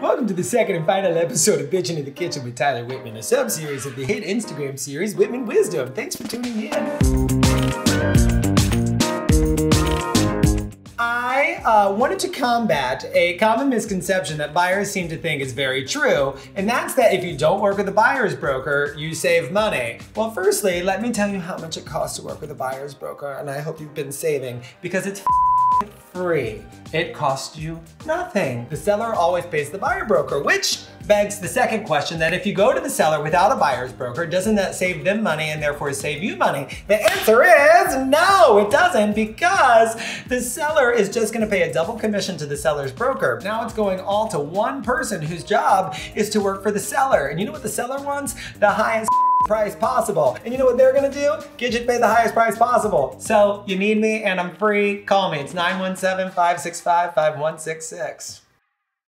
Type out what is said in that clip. Welcome to the second and final episode of Bitchin' in the Kitchen with Tyler Whitman, a sub-series of the hit Instagram series, Whitman Wisdom. Thanks for tuning in. I wanted to combat a common misconception that buyers seem to think is very true, and that's that if you don't work with a buyer's broker, you save money. Well, firstly, let me tell you how much it costs to work with a buyer's broker, and I hope you've been saving, because it's free. It costs you nothing. The seller always pays the buyer broker, which begs the second question that if you go to the seller without a buyer's broker, doesn't that save them money and therefore save you money? The answer is no, it doesn't, because the seller is just gonna pay a double commission to the seller's broker. Now it's going all to one person whose job is to work for the seller. And you know what the seller wants? The highest price possible. And you know what they're gonna do? Get you to pay the highest price possible. So you need me and I'm free, call me. It's 917-565-5166.